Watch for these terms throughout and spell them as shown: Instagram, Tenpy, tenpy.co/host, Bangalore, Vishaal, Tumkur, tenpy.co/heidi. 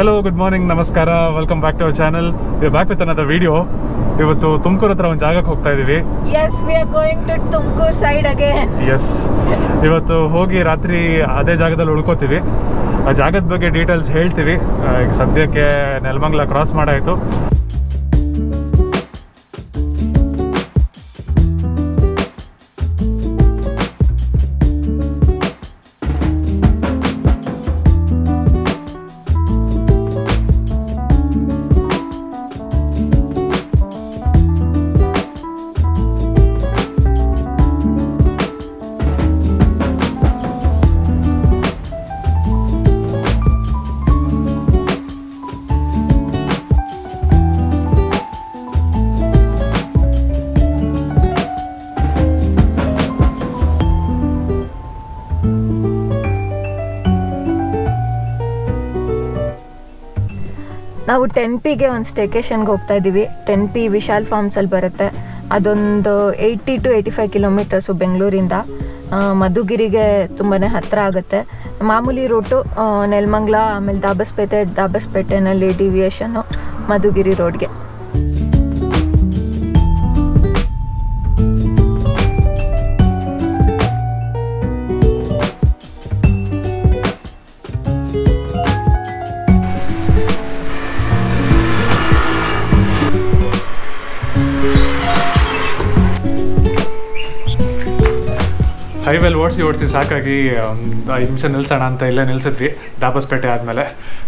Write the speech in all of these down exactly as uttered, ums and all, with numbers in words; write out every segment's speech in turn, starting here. Hello good morning नमस्कार welcome back to our channel we are back with another video ಇವತ್ತು ತುಮಕೂರು ಹತ್ರ ಒಂದು ಜಾಗಕ್ಕೆ ಹೋಗ್ತಾ ಇದೀವಿ. Yes, we are going to Tumkur side again. Yes. ಇವತ್ತು ಹೋಗಿ ರಾತ್ರಿ ಅದೇ ಜಾಗದಲ್ಲಿ ಉಳ್ಕೋತೀವಿ. ಆ ಜಾಗದ ಬಗ್ಗೆ ಡೀಟೇಲ್ಸ್ ಹೇಳ್ತೀವಿ. ಈಗ ಸದ್ಯಕ್ಕೆ ನೆಲಮಂಗಲ ಕ್ರಾಸ್ ಮಾಡಾಯಿತು. ನಾವು ಟೆನ್ಪಿಗೆ ಒಂದು ಸ್ಟೇಕೇಶನ್ಗೆ ಹೋಗ್ತಾ ಇದ್ದೀವಿ. ಟೆನ್ಪಿ ವಿಶಾಲ್ ಫಾರ್ಮ್ಸಲ್ಲಿ ಬರುತ್ತೆ. ಅದೊಂದು eighty two eighty five kilometres ಬೆಂಗಳೂರಿಂದ ಮಧುಗಿರಿಗೆ ತುಂಬಾ ಹತ್ತಿರ ಆಗುತ್ತೆ. ಮಾಮೂಲಿ ರೂಟು ನೆಲಮಂಗಲ ಆಮೇಲೆ ದಾಬಸ್ಪೇಟೆ ದಾಬಸ್ಪೇಟೆನಲ್ಲಿ ಡಿವಿಯೇಷನ್ನು ಮಧುಗಿರಿ ರೋಡ್ಗೆ. ಹೈವೇಲ್ ಓಡಿಸಿ ಓಡಿಸಿ ಸಾಕಾಗಿ ಒಂದು ಐದು ನಿಮಿಷ ನಿಲ್ಸೋಣ ಅಂತ ಇಲ್ಲೇ ನಿಲ್ಸಿದ್ವಿ. ದಾಬಸ್ಪೇಟೆ ಆದಮೇಲೆ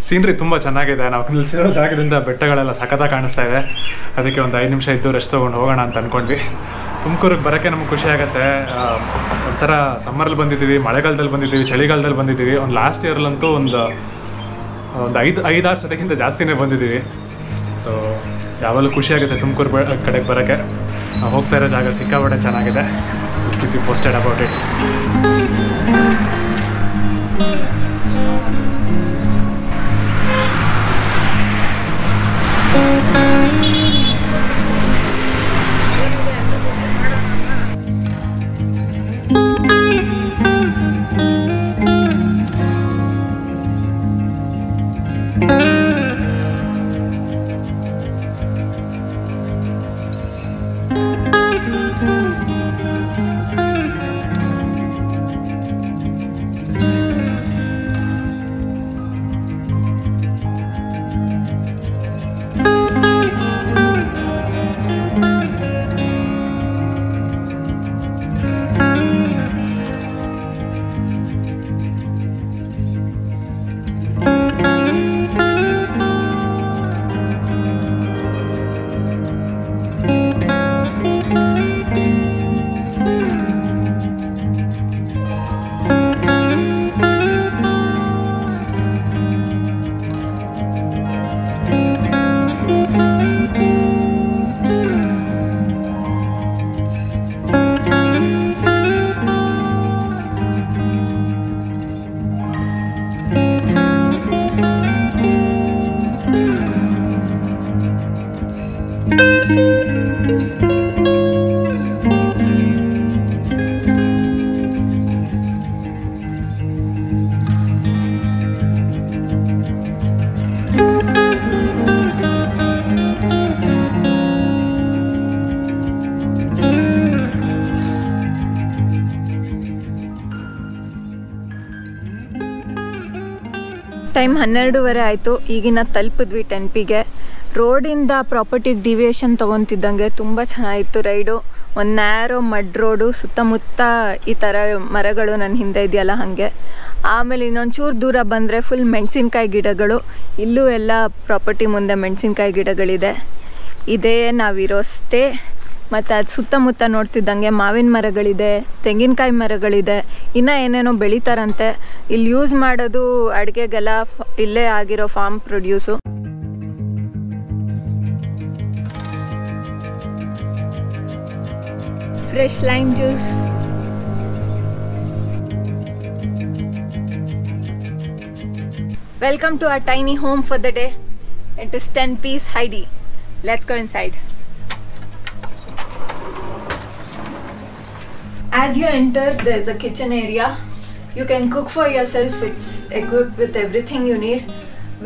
ಸೀನ್ರಿ ತುಂಬ ಚೆನ್ನಾಗಿದೆ. ನಾವು ನಿಲ್ಸಿರೋ ಜಾಗದಿಂದ ಬೆಟ್ಟಗಳೆಲ್ಲ ಸಖತ್ತಾಗಿ ಕಾಣಿಸ್ತಾ ಇದೆ. ಅದಕ್ಕೆ ಒಂದು ಐದು ನಿಮಿಷ ಇದ್ದು ರೆಸ್ಟ್ ತೊಗೊಂಡು ಹೋಗೋಣ ಅಂತ ಅಂದ್ಕೊಂಡ್ವಿ. ತುಮಕೂರಿಗೆ ಬರೋಕ್ಕೆ ನಮ್ಗೆ ಖುಷಿ ಆಗುತ್ತೆ. ಒಂಥರ ಸಮ್ಮರಲ್ಲಿ ಬಂದಿದ್ದೀವಿ, ಮಳೆಗಾಲದಲ್ಲಿ ಬಂದಿದ್ದೀವಿ, ಚಳಿಗಾಲದಲ್ಲಿ ಬಂದಿದ್ದೀವಿ. ಒಂದು ಲಾಸ್ಟ್ ಇಯರ್ಲಂತೂ ಒಂದು ಒಂದು ಐದು ಐದಾರು ಸತಕ್ಕಿಂತ ಜಾಸ್ತಿನೇ ಬಂದಿದ್ದೀವಿ. ಸೊ ಯಾವಾಗಲೂ ಖುಷಿಯಾಗುತ್ತೆ ತುಮಕೂರು ಕಡೆಗೆ ಬರೋಕ್ಕೆ. ಹೋಗ್ತಾ ಇರೋ ಜಾಗ ಸಿಕ್ಕಾಪಟ್ಟೆ ಚೆನ್ನಾಗಿದೆ. keep you posted about it. Time ಹನ್ನೆರಡೂವರೆ ಆಯಿತು. ಈಗಿನ ತಲುಪಿದ್ವಿ ಟೆನ್ಪಿಗೆ. ರೋಡಿಂದ ಪ್ರಾಪರ್ಟಿಗೆ ಡಿವಿಯೇಷನ್ ತೊಗೊತಿದ್ದಂಗೆ ತುಂಬ ಚೆನ್ನಾಗಿತ್ತು ರೈಡು. ಒಂದು ನ್ಯಾರೋ ಮಡ್ ರೋಡು, ಸುತ್ತಮುತ್ತ ಈ ಥರ ಮರಗಳು ನನ್ನ ಹಿಂದೆ ಇದೆಯಲ್ಲ ಹಾಗೆ. ಆಮೇಲೆ ಇನ್ನೊಂದು ಚೂರು ದೂರ ಬಂದರೆ ಫುಲ್ ಮೆಣಸಿನ್ಕಾಯಿ ಗಿಡಗಳು. ಇಲ್ಲೂ ಎಲ್ಲ ಪ್ರಾಪರ್ಟಿ ಮುಂದೆ ಮೆಣಸಿನ್ಕಾಯಿ ಗಿಡಗಳಿದೆ. ಇದೇ ನಾವಿರೋ ಸ್ಟೇ. ಮತ್ತು ಅದು ಸುತ್ತಮುತ್ತ ನೋಡ್ತಿದ್ದಂಗೆ ಮಾವಿನ ಮರಗಳಿದೆ, ತೆಂಗಿನಕಾಯಿ ಮರಗಳಿದೆ, ಇನ್ನೂ ಏನೇನೋ ಬೆಳೀತಾರಂತೆ. ಇಲ್ಲಿ ಯೂಸ್ ಮಾಡೋದು ಅಡುಗೆಗೆಲ್ಲ ಇಲ್ಲೇ ಆಗಿರೋ farm produce. Fresh lime juice. Welcome to our tiny home for the day. It is Tenpy's hidey. Let's go inside. As you enter, there's a kitchen area. You can cook for yourself. It's equipped with everything you need.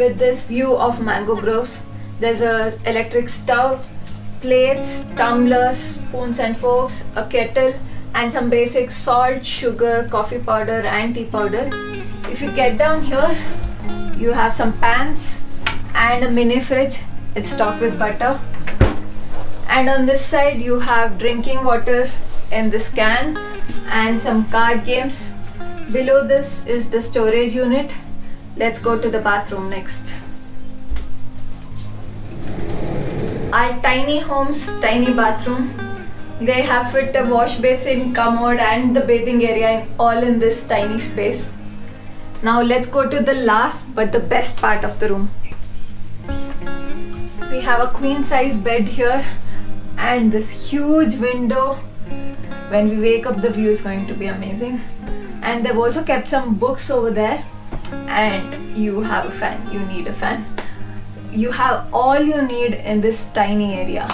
with this view of mango groves. There's a electric stove, plates, tumblers, spoons and forks, a kettle and some basic salt, sugar, coffee powder and tea powder. If you get down here, you have some pans and a mini fridge. It's stocked with butter. And on this side you have drinking water in this can and some card games. Below this is the storage unit. Let's go to the bathroom next. Our tiny home's tiny bathroom. They have fit a wash basin, commode and the bathing area all in this tiny space. Now let's go to the last but the best part of the room. We have a queen size bed here and this huge window. When we wake up the view is going to be amazing. And they've also kept some books over there. And you have a fan, you need a fan. You have all you need in this tiny area.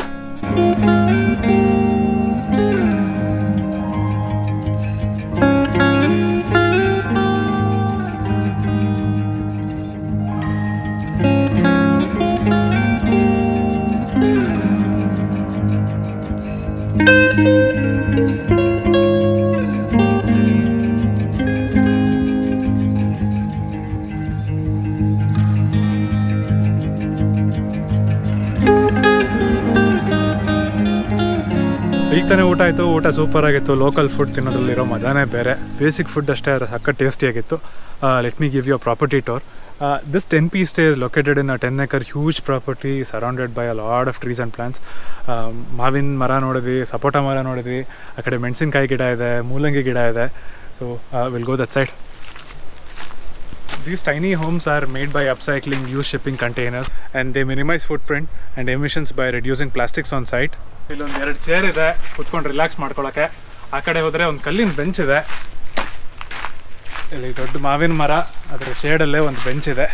ಈಗ ತಾನೇ ಊಟ ಆಯಿತು. ಊಟ super ಆಗಿತ್ತು. Local food ತಿನ್ನೋದ್ರಲ್ಲಿರೋ ಮಜಾನೇ ಬೇರೆ. Basic food ಅಷ್ಟೇ ಆದರೆ ಸಕ್ಕ ಟೇಸ್ಟಿಯಾಗಿತ್ತು. Let me give you a property tour. This Tenpy stay is located in a ten acre huge property surrounded by a lot of trees and plants. ಮಾವಿನ ಮರ ನೋಡಿದ್ವಿ, ಸಪೋಟ ಮರ ನೋಡಿದ್ವಿ, ಆ ಕಡೆ ಮೆಣಸಿನ್ಕಾಯಿ ಗಿಡ ಇದೆ, ಮೂಲಂಗಿ ಗಿಡ ಇದೆ. So will go that side. These tiny homes are made by upcycling used shipping containers and they minimize footprint and emissions by reducing plastics on site. ಇಲ್ಲೊಂದು ಎರಡು ಚೇರ್ ಇದೆ ಕುತ್ಕೊಂಡು ರಿಲ್ಯಾಕ್ಸ್ ಮಾಡ್ಕೊಳ್ಳೋಕ್ಕೆ. ಆ ಕಡೆ ಹೋದರೆ ಒಂದು ಕಲ್ಲಿನ ಬೆಂಚ್ ಇದೆ. ಇಲ್ಲಿ ದೊಡ್ಡ ಮಾವಿನ ಮರ ಅದರ ಶೇಡಲ್ಲೇ ಒಂದು ಬೆಂಚ್ ಇದೆ.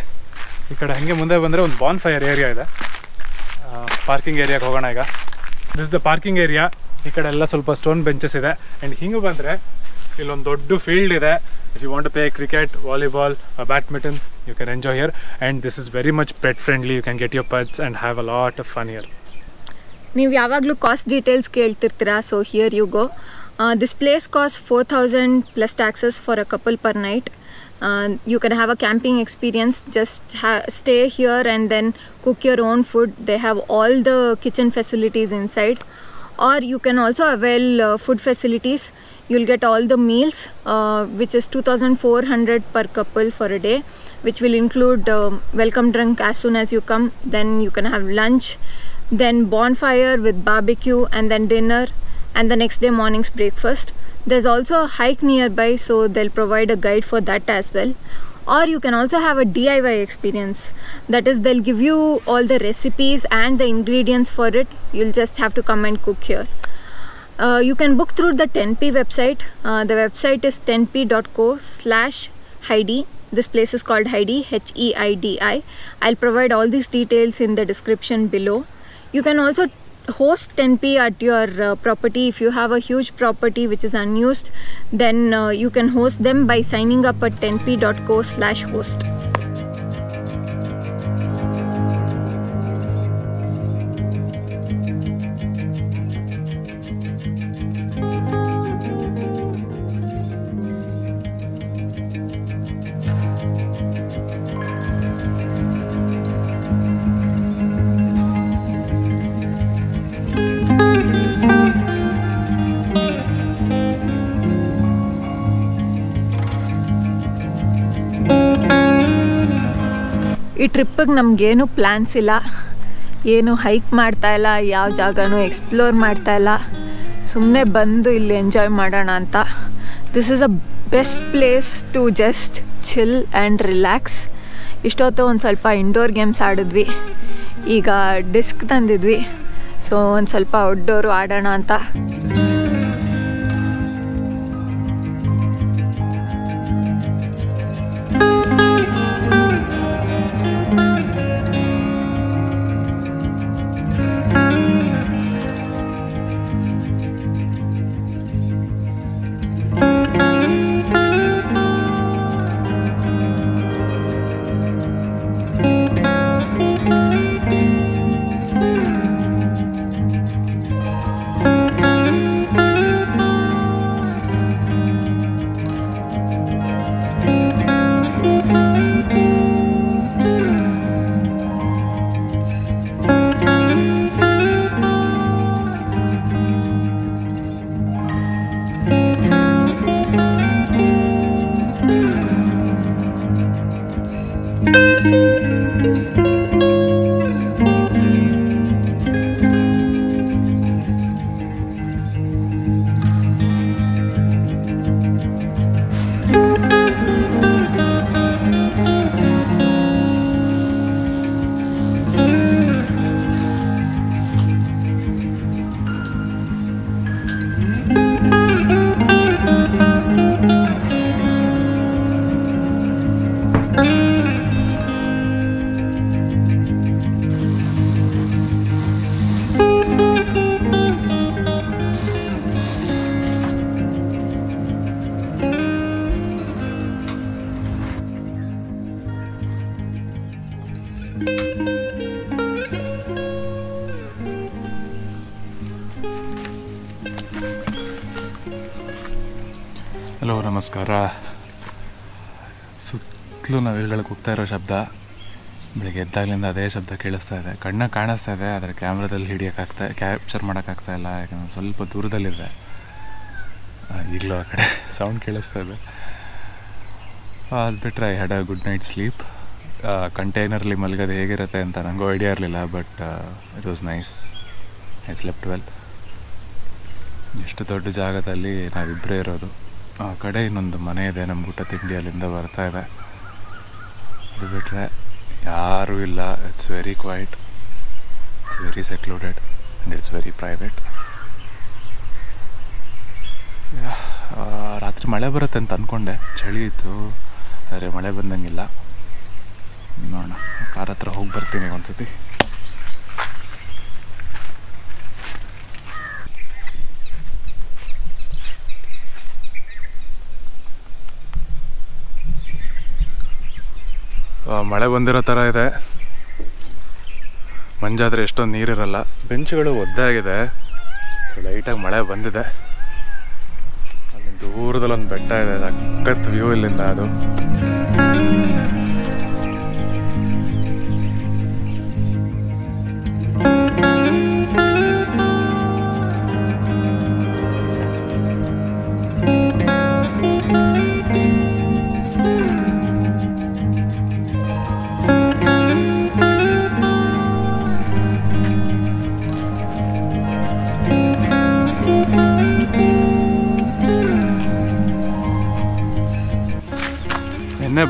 ಈ ಕಡೆ ಹಾಗೆ ಮುಂದೆ ಬಂದರೆ ಒಂದು ಬಾನ್ ಫೈರ್ ಏರಿಯಾ ಇದೆ. ಪಾರ್ಕಿಂಗ್ ಏರಿಯಾಗೆ ಹೋಗೋಣ ಈಗ. This is the parking area. ಈ ಕಡೆ ಎಲ್ಲ ಸ್ವಲ್ಪ ಸ್ಟೋನ್ ಬೆಂಚಸ್ ಇದೆ. ಆ್ಯಂಡ್ ಹಿಂಗೆ ಬಂದರೆ ಇಲ್ಲೊಂದು ದೊಡ್ಡ ಫೀಲ್ಡ್ ಇದೆ. If you want to play cricket, volleyball, badminton you can enjoy here. And this is very much pet friendly. You can get your pets and have a lot of fun here. ನೀವು ಯಾವಾಗಲೂ cost details ಕೇಳ್ತಿರ್ತೀರಾ, so here you go. This place cost four thousand plus taxes for a couple per night. You can have a camping experience. Just ha stay here and then cook your own food. They have all the kitchen facilities inside. Or you can also avail food facilities. You'll get all the meals, uh, which is two thousand four hundred per couple for a day, which will include um, welcome drink as soon as you come. Then you can have lunch, then bonfire with barbecue, and then dinner, and the next day morning's breakfast. There's also a hike nearby, so they'll provide a guide for that as well. Or you can also have a D I Y experience. That is, they'll give you all the recipes and the ingredients for it. You'll just have to come and cook here. Uh, you can book through the Tenpy website. Uh, the website is tenpy dot co slash heidi. This place is called Heidi, H E I D I. I'll provide all these details in the description below. You can also host Tenpy at your uh, property. If you have a huge property which is unused, then uh, you can host them by signing up at tenpy dot co slash host. ಈ ಟ್ರಿಪ್ಪಿಗೆ ನಮಗೇನು plans ಇಲ್ಲ, ಏನು hike ಮಾಡ್ತಾಯಿಲ್ಲ, ಯಾವ ಜಾಗನೂ explore ಮಾಡ್ತಾಯಿಲ್ಲ. ಸುಮ್ಮನೆ ಬಂದು ಇಲ್ಲಿ ಎಂಜಾಯ್ ಮಾಡೋಣ ಅಂತ. This is a best place to just chill and relax. ಇಷ್ಟೊತ್ತು ಒಂದು ಸ್ವಲ್ಪ ಇಂಡೋರ್ ಗೇಮ್ಸ್ ಆಡಿದ್ವಿ, ಈಗ ಡಿಸ್ಕ್ ತಂದಿದ್ವಿ, ಸೊ ಒಂದು ಸ್ವಲ್ಪ ಔಟ್ಡೋರು ಆಡೋಣ ಅಂತ. ಹಲೋ ನಮಸ್ಕಾರ. ಸುತ್ತಲೂ ನಾವು ಇಲ್ಗಳಿಗೆ ಹೋಗ್ತಾ ಇರೋ ಶಬ್ದ, ಬೆಳಿಗ್ಗೆ ಎದ್ದಾಗಲಿಂದ ಅದೇ ಶಬ್ದ ಕೇಳಿಸ್ತಾ ಇದೆ. ಕಣ್ಣ ಕಾಣಿಸ್ತಾ ಇದೆ, ಆದರೆ ಕ್ಯಾಮ್ರಾದಲ್ಲಿ ಹಿಡಿಯೋಕ್ಕಾಗ್ತಾ ಕ್ಯಾಪ್ಚರ್ ಮಾಡೋಕ್ಕಾಗ್ತಾ ಇಲ್ಲ, ಯಾಕಂದರೆ ಸ್ವಲ್ಪ ದೂರದಲ್ಲಿದೆ. ಈಗಲೂ ಆ ಕಡೆ ಸೌಂಡ್ ಕೇಳಿಸ್ತಾ ಇದೆ. ಅದು ಬಿಟ್ಟರೆ I had a good night sleep. ಕಂಟೈನರ್ಲಿ ಮಲಗೋದು ಹೇಗಿರುತ್ತೆ ಅಂತ ನನಗೂ ಐಡಿಯಾ ಇರಲಿಲ್ಲ, but it was nice. I slept well. ಎಷ್ಟು ದೊಡ್ಡ ಜಾಗದಲ್ಲಿ ನಾವಿಬ್ಬರೇ ಇರೋದು. ಆ ಕಡೆ ಇನ್ನೊಂದು ಮನೆ ಇದೆ, ನಮ್ಮ ಊಟ ತಿಂಡಿ ಅಲ್ಲಿಂದ ಬರ್ತಾ ಇದೆ. ಅದು ಬಿಟ್ಟರೆ ಯಾರೂ ಇಲ್ಲ. It's very quiet, it's very secluded and it's very private. ರಾತ್ರಿ ಮಳೆ ಬರುತ್ತೆ ಅಂತ ಅಂದ್ಕೊಂಡೆ, ಚಳಿ ಇತ್ತು, ಆದರೆ ಮಳೆ ಬಂದಂಗಿಲ್ಲ. ನೋಡೋಣ, ಕಾರ್ ಹತ್ರ ಹೋಗಿ ಬರ್ತೀನಿ ಒಂದು ಸತಿ. ಮಳೆ ಬಂದಿರೋ ಥರ ಇದೆ. ಮಂಜಾದರೆ ಎಷ್ಟೊಂದು ನೀರಿರಲ್ಲ, ಬೆಂಚುಗಳು ಒದ್ದಾಗಿದೆ. ಸೊ ಲೈಟಾಗಿ ಮಳೆ ಬಂದಿದೆ. ಅಲ್ಲಿ ದೂರದಲ್ಲೊಂದು ಬೆಟ್ಟ ಇದೆ, ಸಖತ್ ವ್ಯೂ ಇಲ್ಲಿಂದ. ಅದು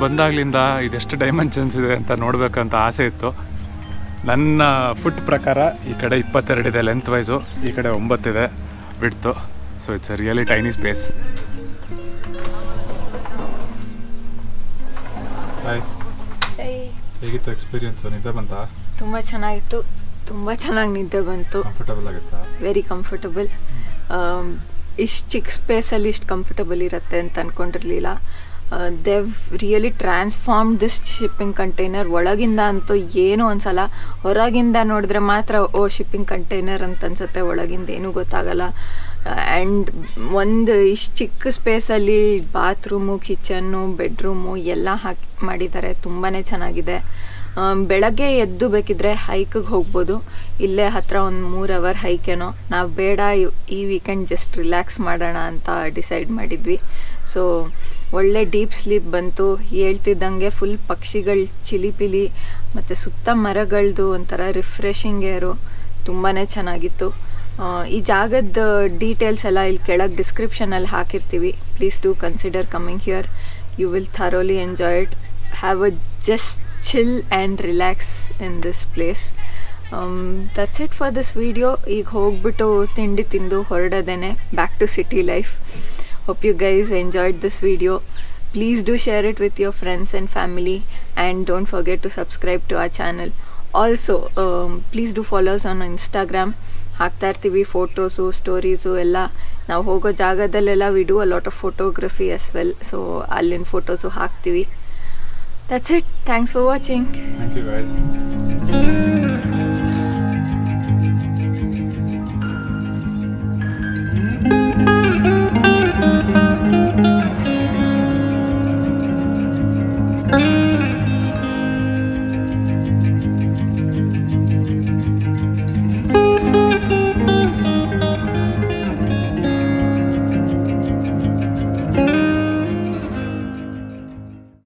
ಬಂದಾಗ್ಲಿಂದ ಇದೆಷ್ಟು ಡೈಮೆನ್ಷನ್ಸ್ ಇದೆ ಅಂತ ನೋಡ್ಬೇಕಂತ ಆಸೆ ಇತ್ತು. ನನ್ನ ಫುಟ್ ಪ್ರಕಾರ ಈ ಕಡೆ ಇಪ್ಪತ್ತೆರಡಿದೆ ಲೆಂತ್ ವೈಸು, ಈ ಕಡೆ ಒಂಬತ್ತಿದೆ ಬಿಡ್ತು. So it's really tiny space. ಹೇಗಿತ್ತು ಎಕ್ಸ್ಪೀರಿಯನ್ಸ್? ನಿದ್ದೆ ಬಂತಾ? ತುಂಬ ಚೆನ್ನಾಗಿತ್ತು, ತುಂಬ ಚೆನ್ನಾಗಿ ನಿದ್ದೆ ಬಂತು. ಕಂಫರ್ಟಬಲ್ ಆಗಿತ್ತಾ? Very comfortable. ಇಷ್ಟು ಚಿಕ್ಕ ಸ್ಪೇಸಲ್ಲಿ ಇಷ್ಟು ಕಂಫರ್ಟಬಲ್ ಇರುತ್ತೆ ಅಂತ ಅಂದ್ಕೊಂಡಿರಲಿಲ್ಲ. Uh, they've really transformed this shipping container. ಒಳಗಿಂದ ಅಂತೂ ಏನೂ ಅನ್ಸಲ್ಲ, ಹೊರಗಿಂದ ನೋಡಿದ್ರೆ ಮಾತ್ರ ಓ ಶಿಪ್ಪಿಂಗ್ ಕಂಟೈನರ್ ಅಂತ ಅನ್ಸುತ್ತೆ. ಒಳಗಿಂದ ಏನೂ ಗೊತ್ತಾಗಲ್ಲ. ಆ್ಯಂಡ್ ಒಂದು ಇಷ್ಟು ಚಿಕ್ಕ ಸ್ಪೇಸಲ್ಲಿ ಬಾತ್ರೂಮು, ಕಿಚನ್ನು, ಬೆಡ್ರೂಮು ಎಲ್ಲ ಹಾಕಿ ಮಾಡಿದ್ದಾರೆ. ತುಂಬಾ ಚೆನ್ನಾಗಿದೆ. ಬೆಳಗ್ಗೆ ಎದ್ದು ಬೇಕಿದ್ರೆ ಹೈಕಿಗೆ ಹೋಗ್ಬೋದು. ಇಲ್ಲೇ ಹತ್ತಿರ ಒಂದು ಮೂರು ಅವರ್ ಹೈಕೇನೋ. ನಾವು ಬೇಡ, ಈ ವೀಕೆಂಡ್ ಜಸ್ಟ್ ರಿಲ್ಯಾಕ್ಸ್ ಮಾಡೋಣ ಅಂತ ಡಿಸೈಡ್ ಮಾಡಿದ್ವಿ. ಸೊ ಒಳ್ಳೆ ಡೀಪ್ ಸ್ಲೀಪ್ ಬಂತು. ಹೇಳ್ತಿದ್ದಂಗೆ ಫುಲ್ ಪಕ್ಷಿಗಳು ಚಿಲಿಪಿಲಿ ಮತ್ತು ಸುತ್ತ ಮರಗಳದ್ದು ಒಂಥರ ರಿಫ್ರೆಶಿಂಗ್ ಏರು. ತುಂಬಾ ಚೆನ್ನಾಗಿತ್ತು. ಈ ಜಾಗದ ಡೀಟೇಲ್ಸ್ ಎಲ್ಲ ಇಲ್ಲಿ ಕೆಳಗೆ ಡಿಸ್ಕ್ರಿಪ್ಷನಲ್ಲಿ ಹಾಕಿರ್ತೀವಿ. Please do consider coming here. You will thoroughly enjoy it. Have a just chill and relax in this place. Um, that's it for this video. Eeg hogbittu tindi tindu horadadene back to city life. Hope you guys enjoyed this video. Please do share it with your friends and family, and don't forget to subscribe to our channel. Also um, please do follow us on Instagram. ಹಾಕ್ತಾ ಇರ್ತೀವಿ photos, stories ಎಲ್ಲ. ನಾವು ಹೋಗೋ ಜಾಗದಲ್ಲೆಲ್ಲ we do a lot of photography as well, so ಅಲ್ಲಿನ photos ಹಾಕ್ತೀವಿ. That's it. Thanks for watching. Thank you guys.